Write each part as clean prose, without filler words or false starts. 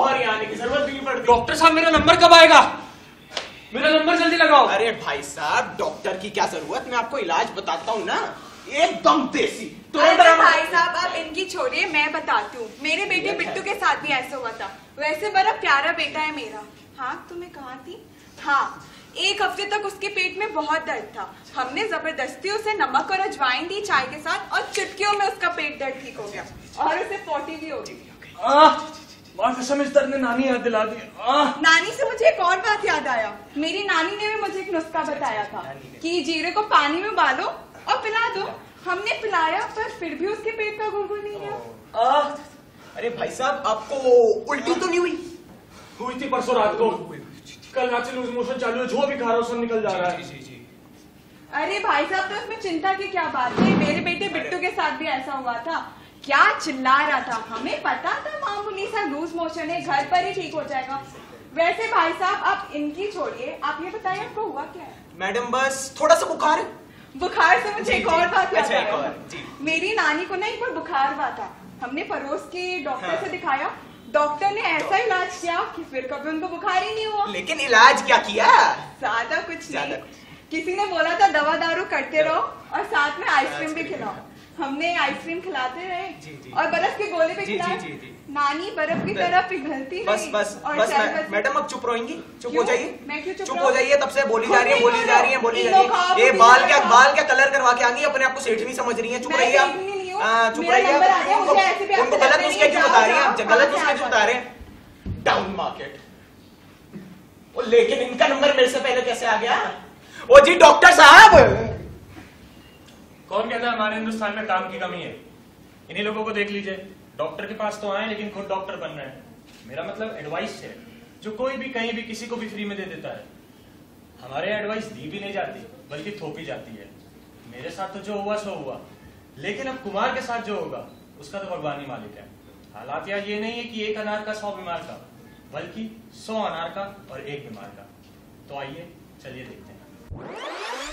और यहाँ आने की जरूरत भी नहीं पड़ती। डॉक्टर साहब मेरा नंबर कब आएगा? मेरा नंबर जल्दी लगाओ। अरे भाई साहब डॉक्टर की क्या जरूरत, मैं आपको इलाज बताता हूँ ना, एकदम देसी। तो भाई साहब आप इनकी छोड़िए, मैं बताती हूँ। मेरे बेटे बिट्टू के साथ भी ऐसा हुआ था। वैसे बड़ा प्यारा बेटा है मेरा। हाँ तो मैं कहाँ थी? हाँ एक हफ्ते तक उसके पेट में बहुत दर्द था। हमने जबरदस्ती उसे नमक और अजवाइन दी चाय के साथ और चुटकियों में उसका पेट दर्द ठीक हो गया और उसे पोटी भी हो गई। ने नानी याद दिला दी। नानी से मुझे एक और बात याद आया। मेरी नानी ने भी मुझे एक नुस्खा बताया था कि जीरे को पानी में उबालो और पिला दो। हमने पिलाया पर फिर भी उसके पेट का गुड़गुड़ नहीं गया। अरे भाई साहब आपको उल्टी तो नहीं हुई? हुई थी परसों रात को, कल रात से लूज मोशन चालू है, जो भी खा रहा हूँ सब निकल जा रहा है। जी, जी, जी। अरे भाई साहब तो इसमें चिंता की क्या बात है, मेरे बेटे बिट्टू के साथ भी ऐसा हुआ था। क्या चिल्ला रहा था, हमें पता था मामूली सा लूज मोशन है, घर पर ही ठीक हो जाएगा। वैसे भाई साहब आप इनकी छोड़िए, आप ये बताइए आपको हुआ क्या है? मैडम बस थोड़ा सा बुखार। बुखार से मुझे एक और बात याद आई। मेरी नानी को ना एक बार बुखार हुआ था, हमने पड़ोस के डॉक्टर से दिखाया। डॉक्टर ने ऐसा इलाज किया कि फिर कभी उनको बुखार ही नहीं हुआ। लेकिन इलाज क्या किया? ज्यादा कुछ नहीं, किसी ने बोला था दवा दारू करते रहो और साथ में आइसक्रीम भी खिलाओ। हमने आइसक्रीम खिलाते रहे और बर्फ के गोले भी खिलाए। नानी बर्फ की तरफ पिघलती बस बस बस। मैडम अब चुप रहेंगी? चुप हो जाइए। मैं क्यों चुप हो जाइए? तब से बोली जा रही है, बोली जा रही है, बोली जा रही है। ये बाल क्या कलर करवा के आ गई, अपने आपको सेठ नहीं समझ रही है। चुप रहिए आप। चुप रहिए आप, उनको गलत नुस्खे क्यों बता रही हैं आप? गलत नुस्खे क्यों बता रहे हैं? Down market. लेकिन इनका नंबर मेरे से पहले कैसे आ गया? ओ जी डॉक्टर साहब, कौन कहता है हमारे हिंदुस्तान में काम की कमी है? इन्हीं लोगों को देख लीजिए, डॉक्टर के पास तो आए लेकिन खुद डॉक्टर बन रहे हैं। मेरा मतलब एडवाइस है जो कोई भी कहीं भी किसी को भी फ्री में दे देता है। हमारे यहाँ एडवाइस दी भी नहीं जाती बल्कि थोपी जाती है। मेरे साथ तो जो हुआ सो हुआ, लेकिन अब कुमार के साथ जो होगा उसका तो भगवान ही मालिक है। हालात यहाँ ये नहीं है कि एक अनार का 100 बीमार का, बल्कि 100 अनार का और 1 बीमार का। तो आइए चलिए देखते हैं।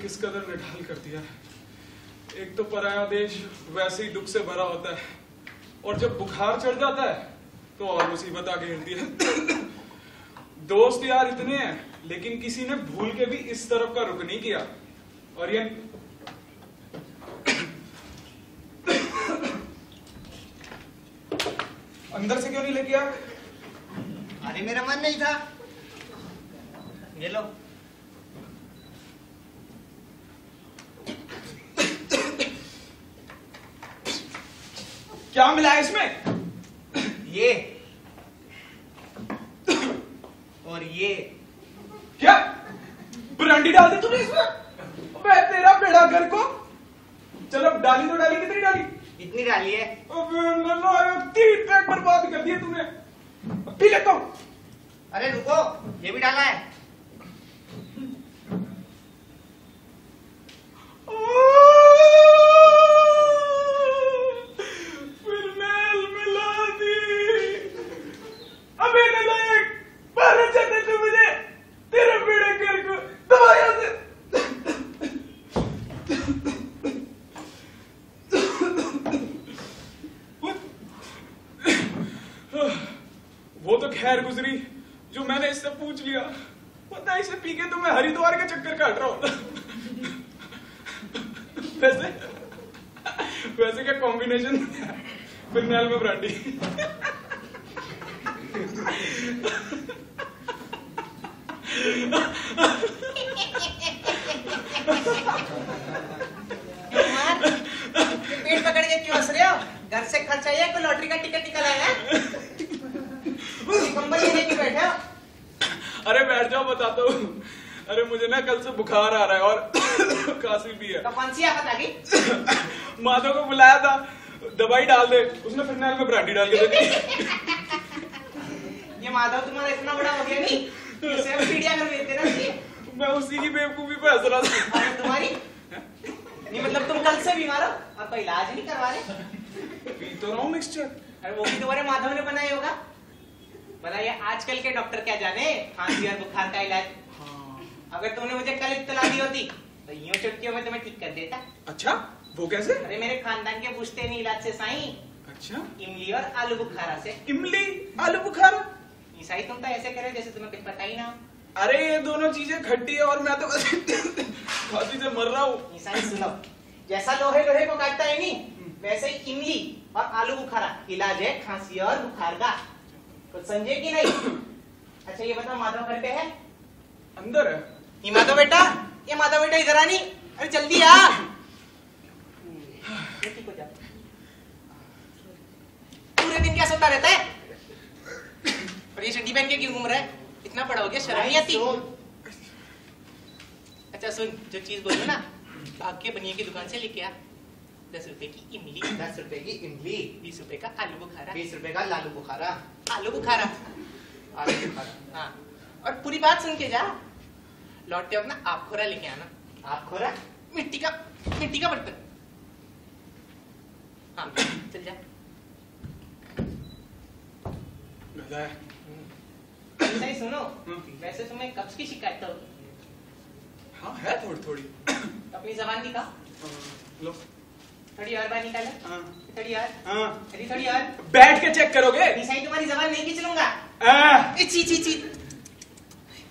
किस कदर निढाल कर दिया। एक तो पराया देश वैसे ही दुख से भरा होता है और जब बुखार चढ़ जाता है तो और मुसीबत आगे घेरती है। दोस्त यार इतने हैं लेकिन किसी ने भूल के भी इस तरफ का रुख नहीं किया। और ये अंदर से क्यों नहीं लेके आप? अरे मेरा मन नहीं था। ये लो। क्या मिला है इसमें? ये और ये। क्या ब्रांडी डाल दी तूने इसमें? मैं तेरा बेड़ा घर को। चलो डाली तो डाली, कितनी डाली? इतनी डाली है। तीन ट्रैक बर्बाद कर दिए तूने, पी लेता हूँ। अरे रुको, ये भी डाला है। खैर गुजरी जो मैंने इससे पूछ लिया, पता है इसे पी के तो मैं हरिद्वार के चक्कर काट रहा हूँ। वैसे क्या कॉम्बिनेशन फिरनाल में ब्रांडी। पेट पकड़ के क्यों हंस रहे हो? घर से खर्च आया कोई लॉटरी का टिकट निकला है? अरे बैठ जाओ, बताता हूँ। अरे मुझे ना कल से बुखार आ रहा है और खांसी भी है। माधव को बुलाया था, दवाई डाल दे, उसने फिनाइल में ब्रांडी डाल के दे दी। ये माधव तुम्हारा इतना बड़ा हो गया नहीं? मैं उसी की बेवकूफी पे हंस रहा था। तुम्हारी नहीं, मतलब तुम कल से बीमार हो और कोई इलाज नहीं करवा रहे? पी तो रहा हूँ मिक्सचर। अरे वो भी तुम्हारे माधव ने बनाया होगा। भला ये आजकल के डॉक्टर क्या जाने खांसी और बुखार का इलाज। हाँ। अगर तुमने मुझे कल इत्तला दी होती तो यूं चुटकियों में तुम्हें ठीक कर देता। अच्छा, वो कैसे? अरे मेरे खानदान के पूछते नहीं इलाज से साईं। अच्छा, इमली और आलू बुखारा से। इमली आलू बुखारा? ईसाई तुम तो ऐसे करो जैसे तुम्हें कुछ पता ही ना। अरे ये दोनों चीजें खट्टी है और मैं तो खांसी से मर रहा हूँ। ईसाई सुनो, जैसा लोहे लोहे को काटता है नहीं, वैसे ही इमली और आलू बुखारा इलाज है खांसी और बुखार का। कुछ समझे कि नहीं? अच्छा ये बताओ माधव घर पे है? अंदर है। ये माधव बेटा, ये माधव बेटा इधर आनी। अरे जल्दी आ। पूरे दिन क्या सोता रहता है? और ये चड्डी पहन के क्यों घूम रहा है? इतना बड़ा हो गया, शर्म नहीं आती? अच्छा सुन, जो चीज बोलो ना भाग के बनिए की दुकान से लेके आ। 10 रुपए की इमली, 10 रुपए की इमली, 20 रुपए का आलू बुखारा, 20 रुपए का लालू बुखारा, आलू बुखारा, आलू बुखारा। हाँ, और पूरी बात सुन के जा। लौटते अपना आपखोरा लेके आना। आपखोरा? मिट्टी का बर्तन। हाँ चल जा। नहीं सुनो, वैसे तुम्हें कब्ज की शिकायत होगी? हाँ है, थोड़ी थोड़ी। अपनी जबान निकाल लो। थोड़ी और बाहर निकालो। हाँ। थोड़ी और। हाँ। थोड़ी और। बैठ के चेक करोगे? निशाई तुम्हारी जबान नहीं खींचूंगा। ची ची ची,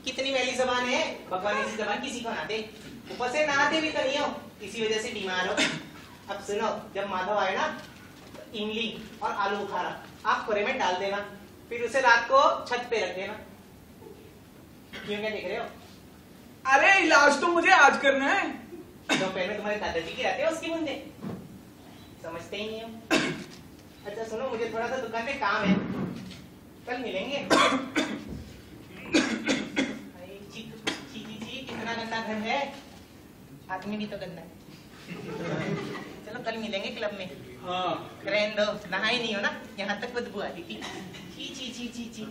कितनी मैली जबान है। भगवान ऐसी जबान किसी को ना दे। ऊपर से नहाते भी तो नहीं हो, इसी वजह से बीमार हो। अब सुनो, जब माधव आए ना, इमली और आलू बुखारा आप कोरे में डाल देना, फिर उसे रात को छत पे रख देना। क्यों, क्या देख रहे हो? अरे इलाज तो मुझे आज करना है। दोपहर में तुम्हारे दादाजी की रहते हो, उसकी बूंदे समझते ही नहीं हो। अच्छा सुनो, मुझे थोड़ा सा दुकान पे काम है, कल मिलेंगे। अरे जी, कितना गंदा घर है, आदमी भी तो गंदा है। चलो कल मिलेंगे क्लब में। हाँ। रहने दो, नहा ही नहीं हो ना, यहाँ तक बदबू आ रही थी। जी जी जी जी जी।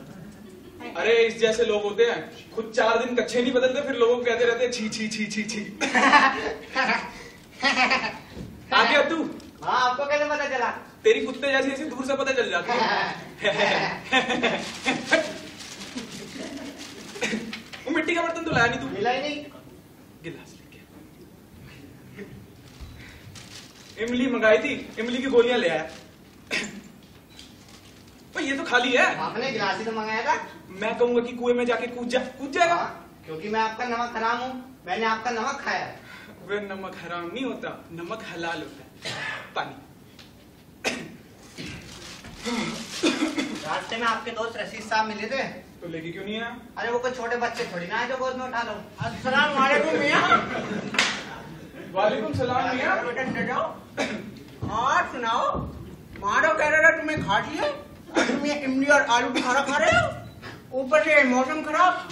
अरे इस जैसे लोग होते हैं, खुद 4 दिन कच्चे नहीं बदलते, फिर लोगों को कहते रहते छी छी छी छी छी। आ गया तू? हाँ, आपको कैसे पता चला? तेरी कुत्ते जैसी ऐसी दूर से पता चल जाता है। वो मिट्टी का बर्तन तो लाया नहीं तू? लाया नहीं। गिलास लेके। इमली मंगाई थी, इमली की गोलियां ले आया। ये तो खाली है। आपने गिलास ही तो मंगाया था। मैं कहूंगा कि कुएं में जाके कूद जाएगा। क्योंकि मैं आपका नमक हराम हूँ, मैंने आपका नमक खाया। वे नमक हराम नहीं होता, नमक हलाल होता है। पानी। रास्ते में आपके दोस्त रशीद साहब मिले थे, तो लेके क्यों नहीं आया? अरे वो कोई छोटे बच्चे थोड़ी ना है जो गोद में उठा लो। अस्सलाम वालेकुम मियां। वालेकुम सलाम मियां। और सुनाओ, माधव कह रहा था तुम्हें खा लिया, तुम ये इमली और आलू बुखारा खा रहे हो, ऊपर से मौसम खराब,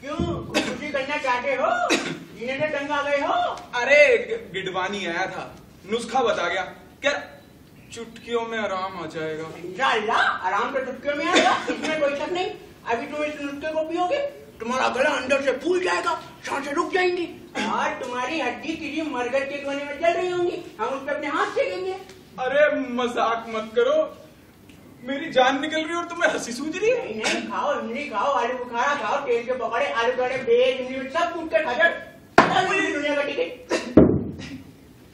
क्यों खुदकुशी करना चाहते हो? जीने से तंग आ गए हो? अरे गिडवानी आया था, नुस्खा बता गया, क्या चुटकियों में आराम आ जाएगा। इंशाअल्लाह आराम तो चुटकियों में आएगा, इसमें कोई शक नहीं। अभी तुम इस नुस्खे को पियोगे तुम्हारा गला अंदर से फूल जाएगा, सांसें रुक जाएंगी और तुम्हारी हड्डी किसी मरघट के कोने में जल रही होंगी, हम उस पर अपने हाथ फेंकेंगे। अरे मजाक मत करो, मेरी जान निकल रही है और तुम्हें हंसी सूझ रही है। नहीं नहीं, खाओ इमली खाओ, आलू बुखारा खाओ, तेल के पकौड़े, आलू पकौड़े, बेज, इमली सब कूट कर खा जाओ दुनिया का। ठीक है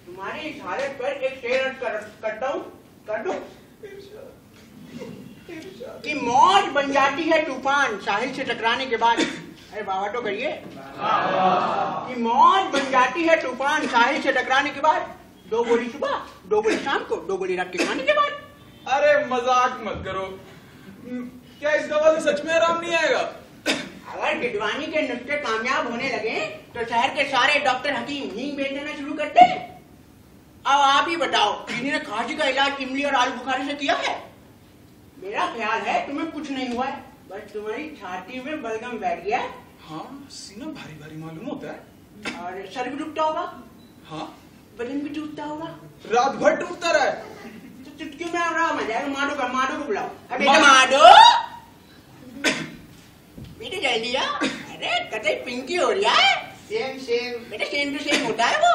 तुम्हारी इस हालत पर एक शेर करता हूँ, कर दो कि मौज बन जाती है तूफान साहिल से टकराने के बाद। अरे बाबा तो करिए कि मौज बन जाती है तूफान साहिल से टकराने के बाद। 2 गोली सुबह, 2 गोली शाम को, 2 गोली रात के खाने के बाद। अरे मजाक मत करो, क्या इस दवा से सच में आराम नहीं आएगा? अगर गिडवानी के नुस्खे कामयाब होने लगे तो शहर के सारे डॉक्टर हकीम हींग बेच देना शुरू करते हैं। अब आप ही बताओ किसी ने खांसी का इलाज इमली और आलू बुखारे से किया है? मेरा ख्याल है तुम्हें कुछ नहीं हुआ है, बस तुम्हारी छाती में बलगम बैठ गया है। हाँ, सीना भारी भारी मालूम होता है और सर भी दुखता होगा। हाँ, बदन भी टूटता होगा, रात भर टूटता रहा है। तो चुटकी में आराम आ जाएगा। माडो का माडो को बुलाओ। अरे माडो बेटे जल्दी आ। अरे कतई पिंकी हो रही है। सेम सेम बेटे, सेम टू सेम होता है वो।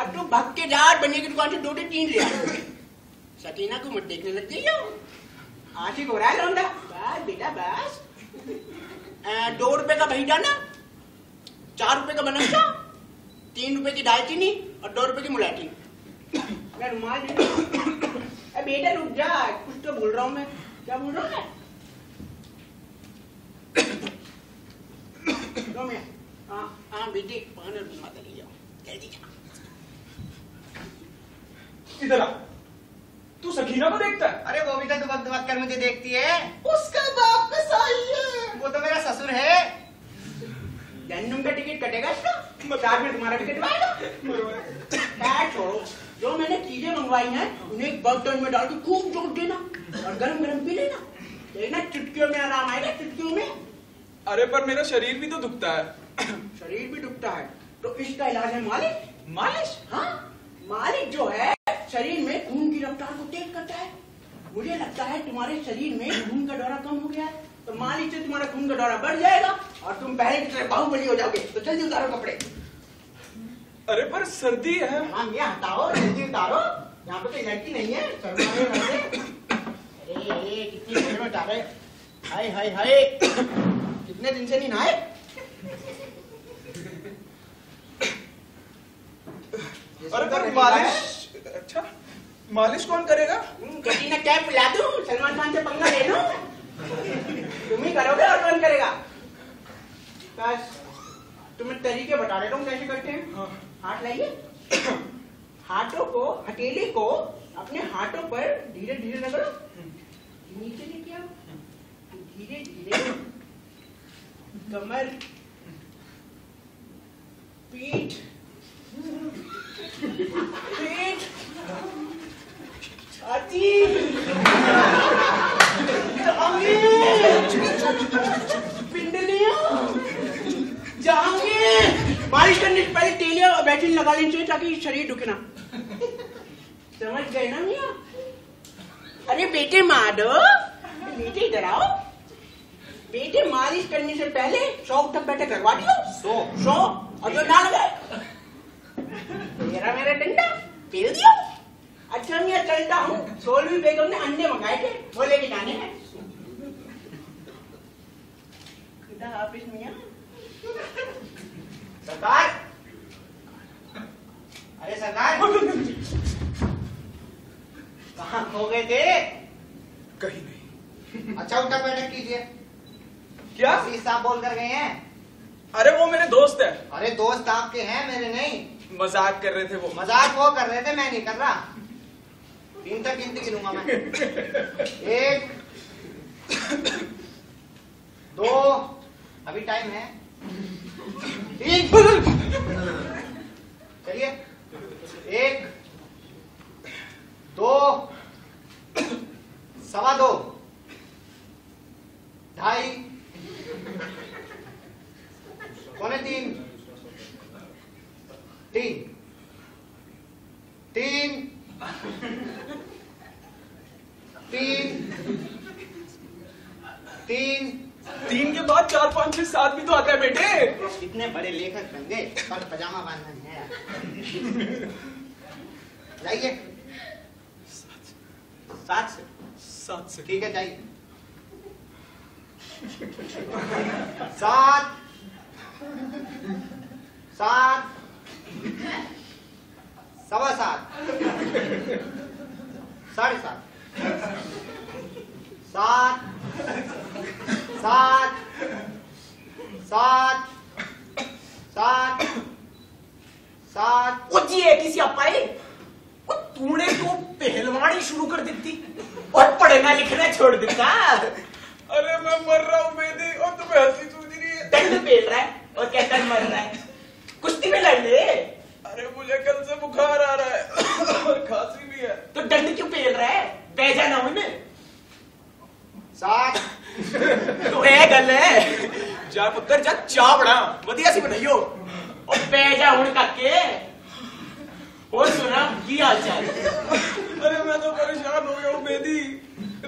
अब तू भग के जा बनिए की दुकान से 2 से 3 ले आओ। सकीना को मत देखने लग गई हो, आशिक हो रहा है लौंडा। बस बेटा बस, 2 रुपए का भैया ना, 4 रुपए का बनस्ता, 3 रुपए की दालचीनी और 2 रुपए की मुलायची। बेटा रुक जा, कुछ तो बोल रहा हूँ मैं। क्या बोल रहा हूँ मैं? हाँ बेटी, पानी और माता ले जाओ। इधर आ, तू सकीना को देखता है? अरे वो भी तो दुबक दुबक कर मुझे देखती है। उसका बाप का साली है। वो तो मेरा ससुर है। जन्म का टिकट कटेगा इसका, साथ में तुम्हारा भी कटवाएगा। बैठ छोड़ो, जो मैंने चीजें मंगवाई हैं उन्हें एक बर्तन में डाल के खूब जोड़ देना और गरम गरम पी लेना, देखना चुटकियों में आराम आएगा। चुटकियों में? अरे पर मेरा शरीर भी तो दुखता है। शरीर भी दुखता है तो इसका इलाज है मालिश। मालिश? हाँ, मालिश जो है शरीर में खून की रफ्तार को तेज करता है। मुझे लगता है तुम्हारे शरीर में खून का दौरा कम हो गया है, तो मालिश से तुम्हारा खून का दौरा बढ़ जाएगा और तुम पहले की तरह बाहुबली हो जाओगे। तो जल्दी उतारो कपड़े। अरे पर सर्दी है। हाँ ये हटाओ, जल्दी उतारो, यहाँ पे तो इलायची नहीं है। अरे कितनी देर में उठा रहे? हाय हाय हाय, कितने दिन से नहीं नहाए। अरे पर मालिश, अच्छा मालिश कौन करेगा? कटरीना कैफ पिला दूं, सलमान खान से पंगा ले लूं। तुम ही करोगे और कौन करेगा? बस तुम्हें तरीके बता देता हूँ कैसे करते हैं। हाँ। हाथ लाइए, हाथों को, हथेली को अपने हाथों पर धीरे धीरे रगड़ो, नीचे लेके आओ, धीरे धीरे कमर, पीठ, पीठ आती पिंडलियां जाएंगे। बारिश करने से पहले तेलिया और बैटरी लगा लेनी चाहिए ताकि शरीर दुखना। समझ गए ना मिया? अरे बेटे माधो, बेटे इधर आओ। बेटे मालिश करने से पहले 100 उठक-बैठक करवा दियो। 100 और जो ना लगे मेरा मेरा डंडा पेल दियो। अच्छा मैं चलता हूँ, 16वीं बेगम ने अंडे मंगाए थे, वो लेके जाने हैं। खुदा हाफिज मियां। सरकार, अरे सरकार कहाँ खो गए थे? कहीं नहीं। अच्छा उठक बैठक कीजिए। क्या साहब बोल कर गए हैं? अरे वो मेरे दोस्त है। अरे दोस्त आपके हैं, मेरे नहीं। मजाक कर रहे थे वो। मजाक वो कर रहे थे, मैं नहीं कर रहा। दिन तक गिनती गिनूंगा मैं। 1 2 अभी टाइम है। 3 चलिए 1 2 1 1/2 2 2 3 तीन तीन के बाद 4, 5, 6, 7 भी तो आता है बेटे। इतने बड़े लेखक बन गए पर पजामा बांधना है। जाइए 7 से ठीक है, जाइए 7, 7.25, 7.5, 7.5, 7.5। ओ जी एक ही पाई, तूने तो पहलवानी शुरू कर देती और पढ़ना लिखना छोड़ देता। अरे मैं मर रहा हूँ बेदी, और तुम्हें हंसी सूझ रही है। दंड पेल रहा है और कहता है मर रहा है, कुश्ती में लड़ ले। अरे मुझे कल से बुखार आ रहा है और खांसी भी है। तो दंड क्यों पेल रहा है, बेजा ना हो। तो ये गल है जा पुत्र जा, चाह बना वधिया सी बनाइयो और बेजा हुण करके और सुना की हाल चाल। अरे मैं तो परेशान हो गया हूँ बेदी।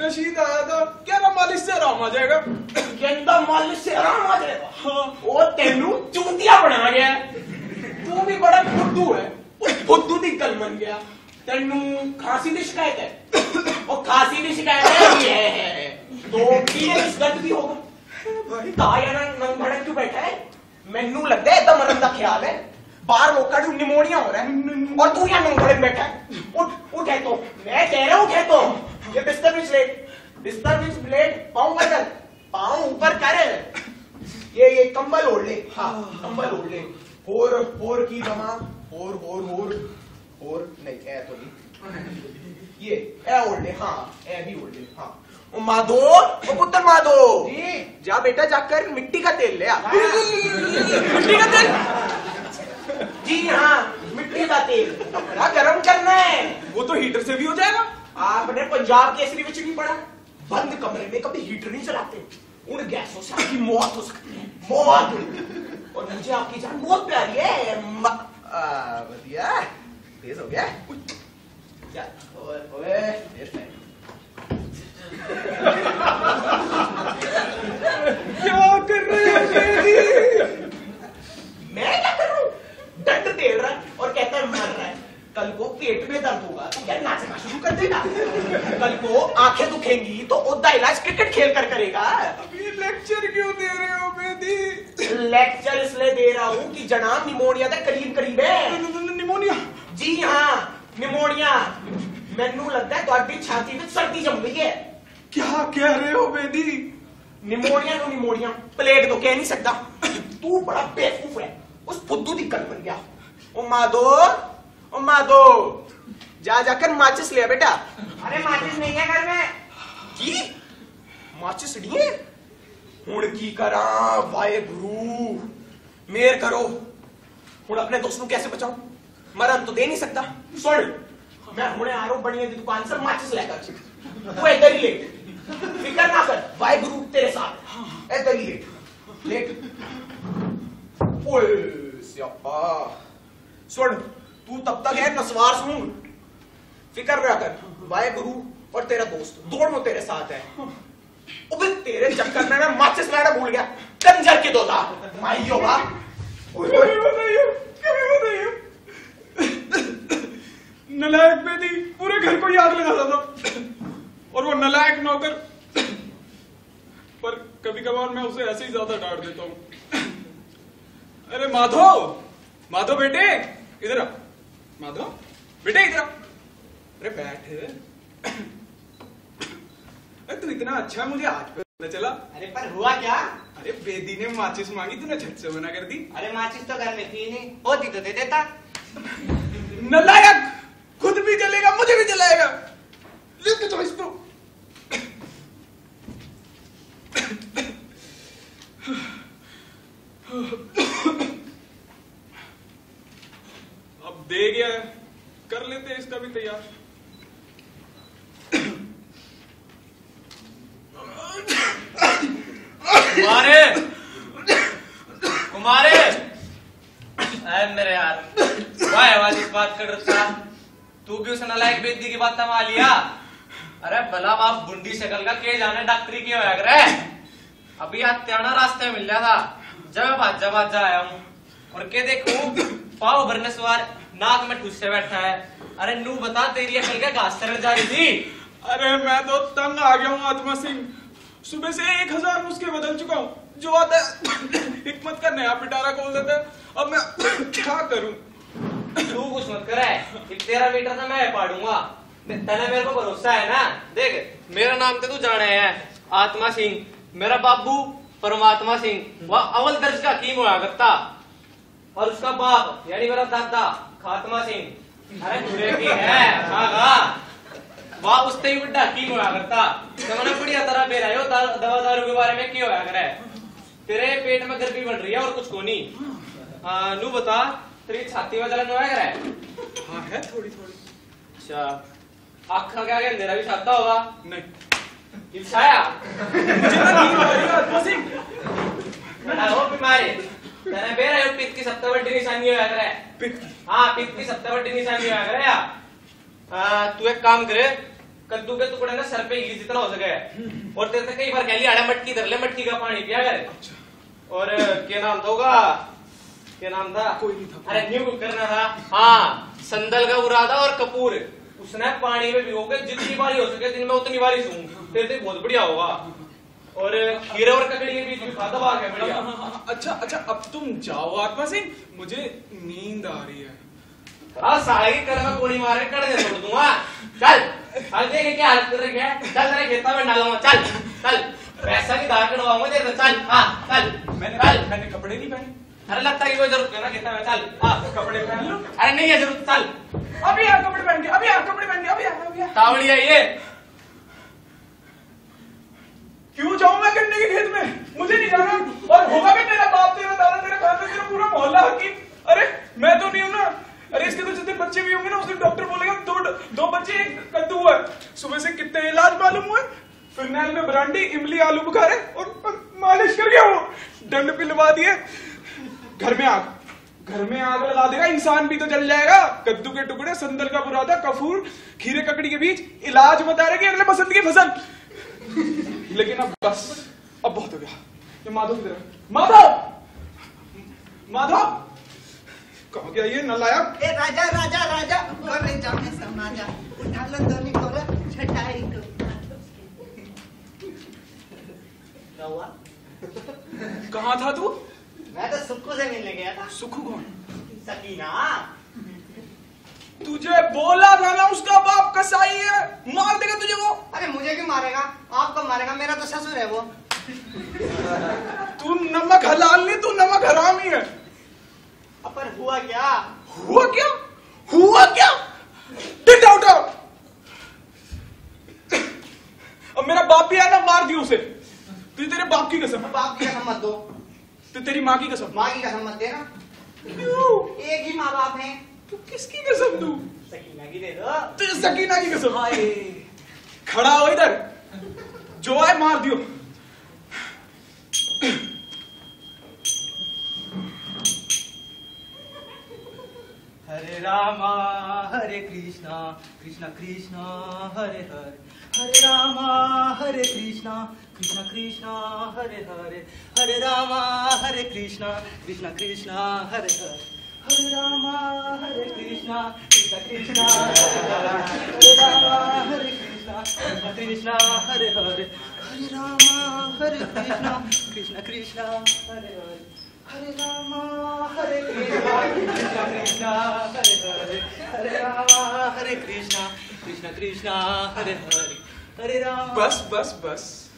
रशीद आया था, क्या ना मालिश से आराम आ जाएगा। कहता मालिश से आराम आ जाएगा। हाँ। वो तेनू चूतिया बना गया, तू भी बड़ा फुद्दू है। उस फुद्दू दी कल बन गया, तेनू खांसी की शिकायत है। वो खांसी की शिकायत है तो गलत भी होगा। ताया ना नंग भड़क क्यों बैठा है? मैनू लगता है मरण का ख्याल है। बाहर लोग निमोनिया हो रहा है और तू यहाँ नंग भड़क बैठा है। उठ है तो मैं कह रहा हूँ, कह तो ये बिस्तर विच ब्लेड पाँव बदल, पाँव ऊपर कर, ये कंबल ओढ़ ले। हाँ कंबल ओढ़ ले। होर की जमा होर नहीं ऐ तो नहीं, ये ऐ ओढ़ ले। हाँ ऐ भी ओढ़ ले। हाँ माधो, ओ पुत्र माधो जा बेटा, जाकर मिट्टी का तेल ले आ। मिट्टी का तेल जी हाँ, मिट्टी का तेल कपड़ा गर्म करना है। वो तो हीटर से भी हो जाएगा। आपने पंजाब केसरी विच नहीं पढ़ा? बंद कमरे में कभी हीटर नहीं चलाते, उन गैसों से आपकी मौत हो सकती है, मौत। और मुझे आपकी जान बहुत प्यारी है। बढ़िया तेज हो गया। ओए क्या कर रहे हो? मैं क्या करूं? दंड दे रहा है और कहता है मर रहा है। कल को पेट में दर्द होगा तो क्या नाचना शुरू कर देगा। कल को आंखें दुखेंगी तो उसका इलाज क्रिकेट खेल कर करेगा। अभी लेक्चर क्यों दे रहे हो बेदी? लेक्चर इसलिए दे रहा हूँ कि जनाब निमोनिया तक करीब है। निमोनिया जी हाँ निमोनिया। मैनू लगता है तुम्हारी छाती में सर्दी जम गई है। क्या कह रहे हो बेदी? निमोनिया तो निमोनिया, प्लेट तो कह नहीं सकता। तू बड़ा बेवकूफ है, उस फुद्दू की कल बन गया। ओ माधो, ओ माधो जा जाकर माचिस ले बेटा। अरे माचिस नहीं है घर में। की माचिस लिए हूं की करा? वाहे गुरु मेर करो। हूं अपने दोस्तों कैसे बचाऊं? मरन तो दे नहीं सकता। सुन मैं हूं आ रहा हूं बनिया की दुकान से, माचिस लेकर तू इधर ही लेट, फिक्र ना कर, वाहे गुरु तेरे साथ। इधर ही लेट। ओए सियापा सुन, तू तब तक है नस्वार सुन, फिक्र ना कर, वाहे गुरु और तेरा दोस्त दोनों तेरे साथ है। अबे तेरे चक्कर में मैं माचिस लाना भूल गया, कंजर के दोता माइयो बा। नलायक बेदी पूरे घर को आग लगा था और वो नलायक नौकर। पर कभी कभार मैं उसे ऐसे ही ज्यादा डांट देता हूँ। अरे माधो, माधो बेटे इधर आ। माधो बेटे इधर। अरे बैठ, तू इतना अच्छा, मुझे आज पर पता चला। अरे पर हुआ क्या? अरे बेदी ने माचिस मांगी, तूने झट से मना कर दी। अरे माचिस तो घर में थी नहीं, होती तो दे देता। नलायक खुद भी जलेगा, मुझे भी जलाएगा। लेके जाओ इसको। अब दे गया है, कर लेते हैं इसका भी तैयार। कुमारे, कुमारे आए मेरे यार, वाह वाह बात कर रहा था। तू भी उस नलायक बेदी की बात थमा लिया। अरे भला आप गुंडी शकल का के जाने डॉक्टरी की होया करे। अभी त्याना रास्ते में मिला था जब भाजा आया हूँ और के देखू पाव भरने सवार नाक में ठूसे बैठा है। अरे नू बता तेरी अकल क्या घास चढ़ जा रही थी। अरे मैं तो तंग आ गया हूँ आत्मा सिंह, सुबह से 1000 नुस्खे बदल चुका हूँ। जो आता हिकमत का नया पिटारा खोल देता है। अब मैं क्या करूँ? तू कुछ मत करे, एक तेरा बेटा था मैं पाड़ूंगा। तने मेरे को भरोसा है ना। देख मेरा नाम तो तू जाने है आत्मा सिंह, मेरा बाबू परमात्मा सिंह वह अव्वल दर्ज का हकीम हुआ करता और उसका बाप यानी मेरा दादा खात्मा सिंह अरे बुरे की है बाप उससे ही बुढ़ा हकीम हुआ करता। समझना बढ़िया तरह बेरा हो दवा दारू के बारे में क्यों होया करे। तेरे पेट में गर्मी बढ़ रही है और कुछ को नहीं। नू बता तेरी छाती में जलन होया करे? हाँ है थोड़ी थोड़ी। अच्छा आँखा क्या अंधेरा भी छाता होगा? नहीं इच्छाया बीमारी पित्त की सबसे बड़ी निशानी होया करे। पित्त की सबसे बड़ी निशानी होया करे यार। तू एक काम करे कद्दू के टुकड़े ना सर पे घी जितना हो सके और तेरे से कई बार कह लिया मटकी धर ले, मटकी का पानी पिया करे। और क्या नाम होगा क्या नाम था कोई नहीं था। अरे न्यू करना था हाँ संदल का उरादा और कपूर उसने पानी में भिगो के जितनी बारी हो सके दिन में उतनी बारी सूंघ तेरे से बहुत बढ़िया होगा। और खीरे और ककड़ी के बीच में खाता भाग है बढ़िया। अच्छा अब तुम जाओ आत्मा सिंह, मुझे नींद आ रही है। साड़ी कर मैं गोली मारे कर दे छोड़ दूंगा। चल चल देख क्या हालत कर रही है। चल तेरे खेता में डालूंगा। चल चल पैसा भी धार करवाऊंगा तेरे। चल हाँ चल। मैंने कपड़े नहीं पहने। अरे लगता है कोई जरूरत है ना खेता में। चल हाँ कपड़े पहन लो। अरे नहीं है जरूरत। चल अभी यार कपड़े पहन के अभी तावड़िया ये क्यों जाऊं मैं गन्ने के खेत में? मुझे नहीं जाना। और होगा भी तेरा बाप तेरा दादा तेरा खाना तेरा पूरा मोहल्ला हकीम। अरे मैं तो नहीं हूं ना। अरे इसके तो जितने बच्चे भी होंगे ना उसमें डॉक्टर बोलेगा दो बच्चे एक कद्दू हुआ है। सुबह से कितने इलाज मालूम हुए। फिरनैल में ब्रांडी इमली आलू बुखारे और मालिश कर गया वो दंड पिलवा दिए। घर में आग लगा देगा इंसान भी तो जल जाएगा। कद्दू के टुकड़े संदल का बुरादा कपूर खीरे ककड़ी के बीच इलाज बता रहे अगले बसंत की फसल। लेकिन अब बस अब बहुत हो गया। ये माधव किधर है? माधव कहा गया ये नालायक। ए राजा और ले जाने समा जा उठा लो दोनी कोरा छटाई को रवा। कहां था तू? मैं तो सुक्कू से मिलने गया था। सुक्कू कौन? सकीना। तुझे बोला था ना उसका बाप कसाई है मार देगा तुझे वो। अरे मुझे क्यों मारेगा? आपको मारेगा, मेरा तो ससुर है वो। तू नमक हलाल नहीं, तू नमक हराम ही है। पर हुआ क्या टिटा उठा। अब मेरा बाप भी आया ना मार दिया उसे। तुझे तेरे बाप की कसम। बाप की कसम मत दो। तो तेरी माँ की कसम। माँ की कसम मत देना। क्यों? एक ही माँ बाप है। तू किसकी कसम दू? सकीना की दे दो। तुझे सकीना की कसम। खड़ा हो इधर, जो आए मार दियो। हरे रामा हरे कृष्णा कृष्णा कृष्णा हरे हरे, हरे रामा हरे कृष्णा कृष्णा कृष्णा हरे हरे, हरे रामा हरे कृष्णा कृष्णा कृष्णा हरे हरे, हरे रामा हरे कृष्णा कृष्णा कृष्णा हरे रामा हरे कृष्णा कृष्णा कृष्णा हरे हरे, हरे रामा हरे कृष्णा कृष्णा कृष्णा हरे हरे, हरे रामा हरे कृष्णा कृष्णा कृष्णा हरे हरे, हरे रामा हरे कृष्णा कृष्णा कृष्णा हरे हरे, हरे राम। बस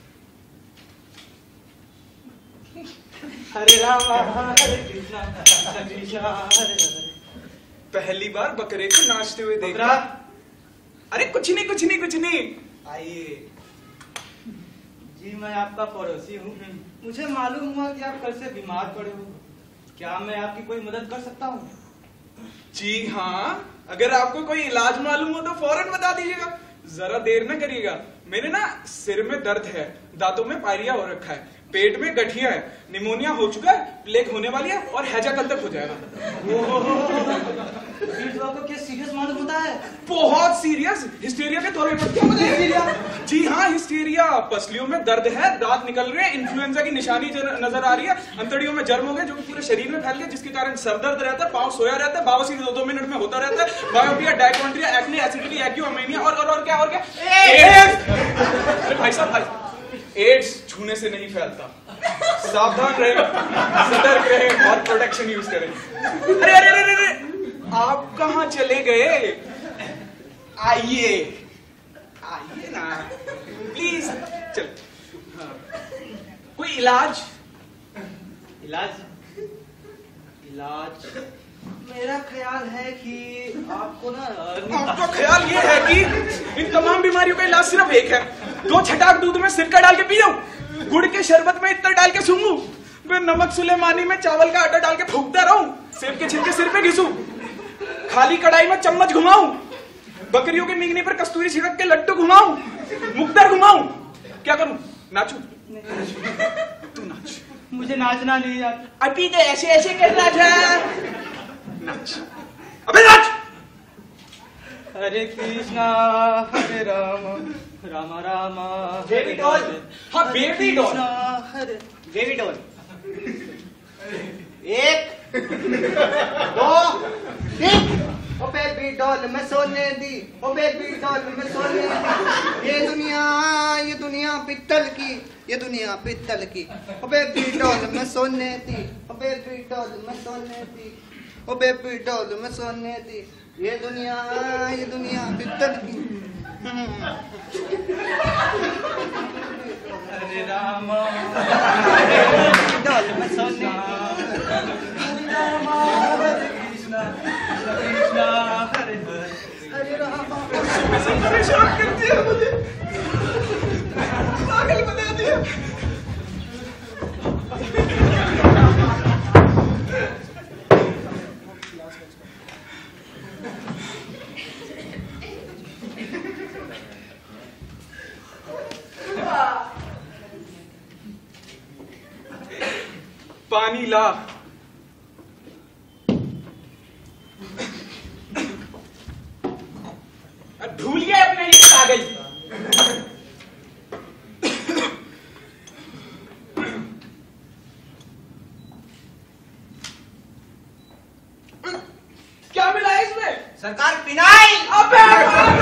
हरे रामा हरे कृष्णा कृष्णा कृष्णा हरे हरे। पहली बार बकरे को नाचते हुए देख रहा। अरे कुछ नहीं। आइए जी, मैं आपका पड़ोसी हूँ। मुझे मालूम हुआ कि आप कल से बीमार पड़े हो। क्या मैं आपकी कोई मदद कर सकता हूँ? जी हाँ, अगर आपको कोई इलाज मालूम हो तो फौरन बता दीजिएगा, जरा देर न करिएगा। मेरे ना सिर में दर्द है, दांतों में पायरिया हो रखा है, पेट में गठिया है, निमोनिया हो चुका है, प्लेग होने वाली है और हैजा कल तक हो जाएगा। क्या सीरियस मालूम होता है? बहुत सीरियस। हिस्टीरिया के दौरे पर क्या हो जाएगा? बैक्टीरिया, पसलियों में दर्द है, दांत निकल रहे हैं, इन्फ्लुएंजा की निशानी नजर आ रही है, अंतड़ियों में जर्म हो गए जो कि पूरे शरीर में फैल गए, जिसके कारण सर दर्द रहता है, पाँव सोया रहता है, बावसी 2-2 मिनट में होता रहता है, मायोपिया, डायकॉन्ड्रिया, एक्ने, एसिडिटी, एक्यूअमीनिया और क्या भाई साहब, एड्स छूने से नहीं फैलता, सावधान रहें, सतर्क रहें और प्रोटेक्शन यूज करें। अरे आप कहाँ चले गए? आइए आइए ना प्लीज। चल कोई इलाज इलाज इलाज मेरा ख्याल है कि आपको ना आपका ख्याल ये है कि इन तमाम बीमारियों का इलाज सिर्फ एक है। 2 छटाक दूध में सिरका डाल के पी जाऊं, गुड़ के शरबत में इतना डाल के सूंघूं, फिर नमक सुलेमानी में चावल का आटा डाल के फूकता रहूं, सेब के छिलके सिर पे घिसूं, खाली कढ़ाई में चम्मच घुमाऊं, बकरियों के मिंगने पर कस्तूरी छिड़क के लट्टू घुमाऊं, मुक्तर घुमाऊं, क्या करूं? नाचूं? तू नाच, मुझे नाचना नहीं आता। अभी तो ऐसे ऐसे करना था, नाच, अबे नाच। हरे कृष्णा हरे राम राम राम बेबी डॉल। हाँ बेबी डॉल, बेबी डॉल। एक दो तीन। ओ बेबी डॉल मैं सोने दी, ओ बेबी डॉल मैं सोने दी, ये दुनिया पित्तल की, ये दुनिया पित्तल की, ओ बेबी डॉल मैं सोने दी, ओ बेबी डॉल मैं सोने दी, ओ बेबी डॉल मैं सोने दी, ये दुनिया पित्तल की। हरे राम बेबी डॉल मैं सोने दी, कृष्णा हरे हरे हरे राम। परेशान करती है मुझे, पागल बना दिया। पानी ला, ढूलिए अपने लिए आ गई। क्या मिला इसमें? सरकार पिनाई।